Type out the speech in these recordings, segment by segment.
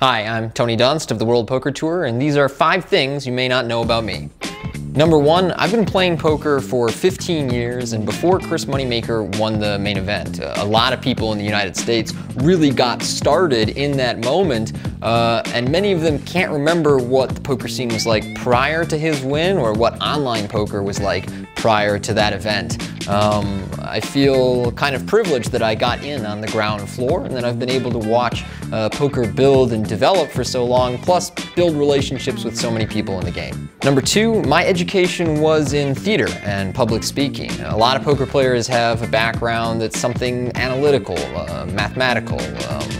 Hi, I'm Tony Dunst of the World Poker Tour, and these are 5 things you may not know about me. Number 1, I've been playing poker for 15 years, and before Chris Moneymaker won the main event, a lot of people in the United States really got started in that moment, and many of them can't remember what the poker scene was like prior to his win or what online poker was like prior to that event. I feel kind of privileged that I got in on the ground floor and that I've been able to watch poker build and develop for so long, plus build relationships with so many people in the game. Number 2, my education was in theater and public speaking. A lot of poker players have a background that's something analytical, mathematical.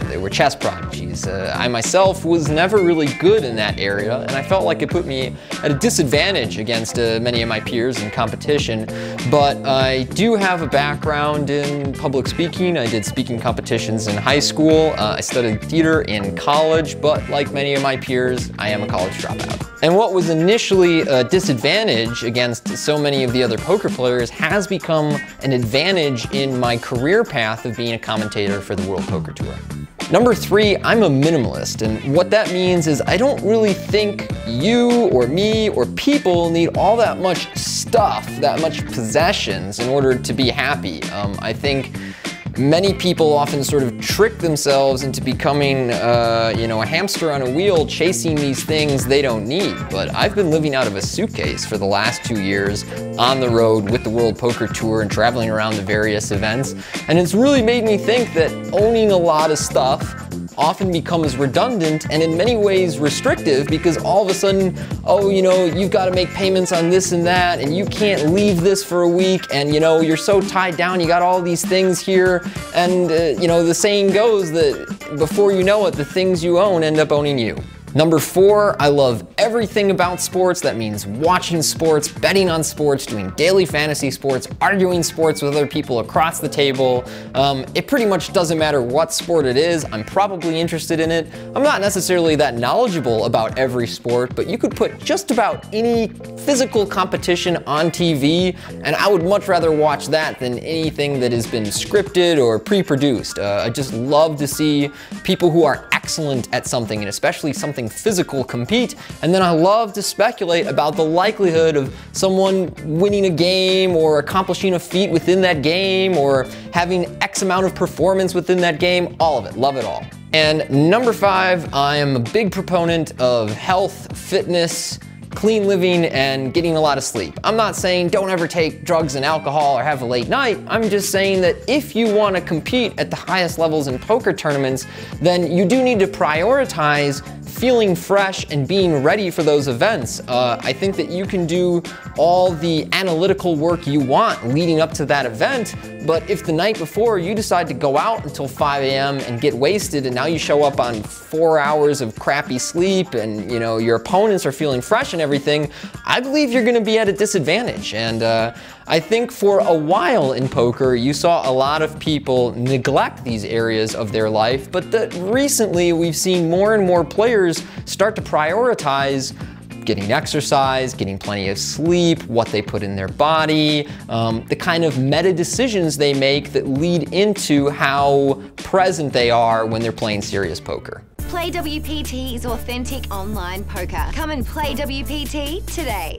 They were chess prodigies. I myself was never really good in that area, and I felt like it put me at a disadvantage against many of my peers in competition, but I do have a background in public speaking. I did speaking competitions in high school. I studied theater in college, but like many of my peers, I am a college dropout. And what was initially a disadvantage against so many of the other poker players has become an advantage in my career path of being a commentator for the World Poker Tour. Number 3, I'm a minimalist, and what that means is I don't really think you or me or people need all that much stuff, that much possessions in order to be happy. I think many people often sort of trick themselves into becoming, a hamster on a wheel chasing these things they don't need. But I've been living out of a suitcase for the last 2 years on the road with the World Poker Tour and traveling around the various events. And it's really made me think that owning a lot of stuff often becomes redundant and in many ways restrictive, because all of a sudden, oh, you've got to make payments on this and that, and you can't leave this for a week, and you're so tied down, you got all these things here, and the saying goes that before you know it, the things you own end up owning you. Number 4, I love everything about sports. That means watching sports, betting on sports, doing daily fantasy sports, arguing sports with other people across the table. It pretty much doesn't matter what sport it is, I'm probably interested in it. I'm not necessarily that knowledgeable about every sport, but you could put just about any physical competition on TV, and I would much rather watch that than anything that has been scripted or pre-produced. I just love to see people who are excellent at something, and especially something physical, compete, and then I love to speculate about the likelihood of someone winning a game or accomplishing a feat within that game or having X amount of performance within that game. All of it, love it all. And number 5, I am a big proponent of health, fitness, clean living, and getting a lot of sleep. I'm not saying don't ever take drugs and alcohol or have a late night. I'm just saying that if you want to compete at the highest levels in poker tournaments, then you do need to prioritize feeling fresh and being ready for those events. I think that you can do all the analytical work you want leading up to that event, but if the night before you decide to go out until 5 a.m. and get wasted, and now you show up on 4 hours of crappy sleep, and your opponents are feeling fresh and everything, I believe you're gonna be at a disadvantage. And I think for a while in poker, you saw a lot of people neglect these areas of their life, but that recently we've seen more and more players start to prioritize getting exercise, getting plenty of sleep, what they put in their body, the kind of meta decisions they make that lead into how present they are when they're playing serious poker. Play WPT is authentic online poker. Come and play WPT today.